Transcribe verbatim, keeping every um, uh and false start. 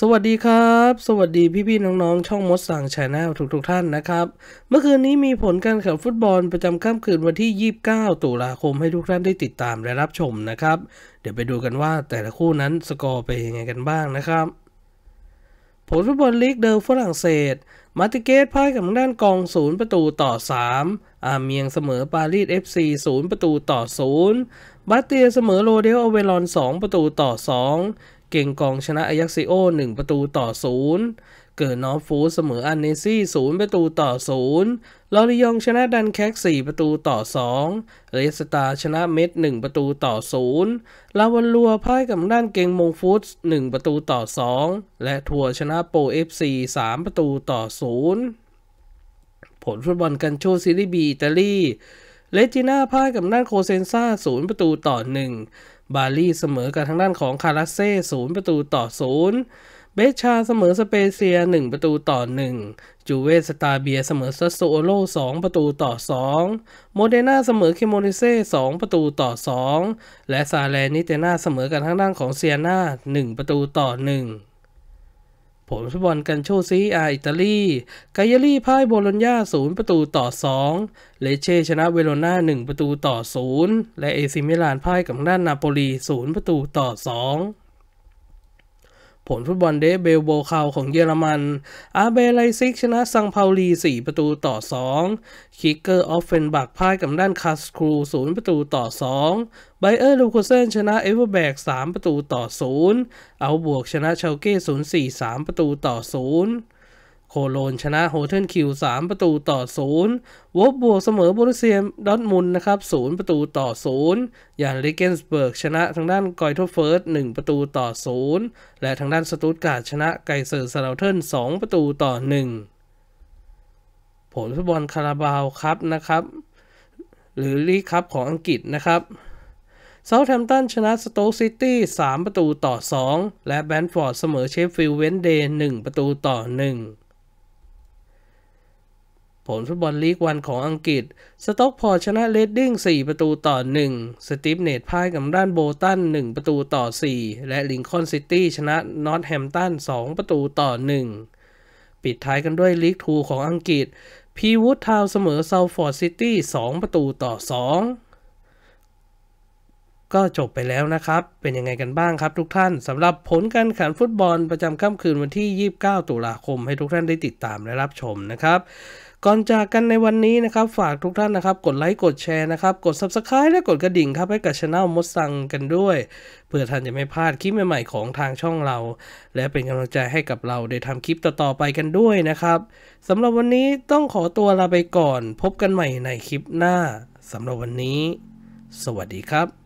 สวัสดีครับสวัสดีพี่ๆน้องๆช่องมดสั่ง Channel ทุกๆท่านนะครับเมื่อคืนนี้มีผลการแข่งฟุตบอลประจำค่ำคืนวันที่ยี่สิบเก้าตุลาคมให้ทุกท่านได้ติดตามและรับชมนะครับเดี๋ยวไปดูกันว่าแต่ละคู่นั้นสกอร์ไปยังไงกันบ้างนะครับผลฟุตบอลลีกเดอฝรั่งเศสมาติเกสพ่ายกับทางด้านกองศูนย์ประตูต่อสามอาเมียงเสมอปารีส เอฟ ซี ศูนย์ประตูต่อศูนย์บาสเตียเสมอโรเดลอเวลอนสองประตูต่อสองเก่งกองชนะอายักซิโอหนึ่งประตูต่อศูนย์เกิดนอฟฟูเสมออันเนซี่ศูนย์ประตูต่อศูนย์ลอริยองชนะดันแคกสี่ประตูต่อสองเรสตาชนะเม็ดหนึ่งประตูต่อศูนย์ลาวันลัวพ่ายกับด้านเก่งมงฟูดหนึ่งประตูต่อสองและทัวชนะโปร เอฟ ซี สามประตูต่อศูนย์ผลฟุตบอลกันโชซีรีบีอิตาลีเลจิน่าพ่ายกับด้านโคเซนซ่าศูนย์ประตูต่อหนึ่งบาลีเสมอกับทางด้านของคาราเซ่ศูนย์ประตูต่อศูนย์เบชชาเสมอสเปเซียหนึ่งประตูต่อหนึ่งจูเวสตาเบียเสมอซัสโซโอโล่สองประตูต่อสองโมเดนาเสมอเคโมนิเซ่สองประตูต่อสองและซาแลนิเตนาเสมอกับทางด้านของเซียนาหนึ่งประตูต่อหนึ่งผลฟุตบอลกันโชซีอาอิตาลีกายาลีพ่ายโบโลญญาศูนย์ประตูต่อสองเลเช่ชนะเวโรนาหนึ่งประตูต่อศูนย์และเอซิมิลานพ่ายกับด้านนาโปลีศูนย์ประตูต่อสองผลฟุตบอลเดเบลโบคาวของเยอรมันอาเบไลซิกชนะซังเปาลีสี่ประตูต่อสองคิกเกอร์ออฟเฟนบักพ่ายกับด้านคาสครูศูนย์ประตูต่อสองไบเออร์ลูโคเซนชนะเอเวอร์แบกสามประตูต่อศูนย์เอาบวกชนะเชลเก้ศูนย์ สี่ สามประตูต่อศูนย์โคโลนชนะโฮเทนคิวสามประตูต่อศูนย์วอฟบวกเสมอโบรุสเซียดอร์ทมุนด์นะครับศูนย์ประตูต่อศูนย์ยานลิเกนส์เบิร์กชนะทางด้านกอยโทเฟิร์สหนึ่งประตูต่อศูนย์และทางด้านสตุตการ์ดชนะไกเซอร์ซาลาเทิร์นสองประตูต่อหนึ่งผลฟุตบอลคาราบาวครับนะครับหรือลีกคัพของอังกฤษนะครับเซาท์แฮมป์ตันชนะสโต๊กซิตี้สามประตูต่อสองและแบรนท์ฟอร์ดเสมอเชฟฟิลด์เวนเดย์หนึ่งประตูต่อหนึ่งผลฟุตบอลลีกวันของอังกฤษสต็อกพอร์ตชนะเรดดิ้งสี่ประตูต่อหนึ่งสตีฟเนตพ่ายกับด้านโบตันหนึ่งประตูต่อสี่และลิงคอล์นซิตี้ชนะนอร์ทแฮมป์ตันสองประตูต่อหนึ่งปิดท้ายกันด้วยลีกทูของอังกฤษพีวูดทาวน์เสมอเซาท์ฟอร์ดซิตี้สองประตูต่อสองก็จบไปแล้วนะครับเป็นยังไงกันบ้างครับทุกท่านสำหรับผลการแข่งขันฟุตบอลประจำค่ำคืนวันที่ยี่สิบเก้าตุลาคมให้ทุกท่านได้ติดตามและรับชมนะครับก่อนจากกันในวันนี้นะครับฝากทุกท่านนะครับกดไลค์กดแชร์นะครับกด ซับสไครบ์ และกดกระดิ่งครับให้กับช่องมดสั่งกันด้วยเพื่อท่านจะไม่พลาดคลิปใหม่ๆของทางช่องเราและเป็นกำลังใจให้กับเราได้ทำคลิปต่อๆไปกันด้วยนะครับสำหรับวันนี้ต้องขอตัวลาไปก่อนพบกันใหม่ในคลิปหน้าสำหรับวันนี้สวัสดีครับ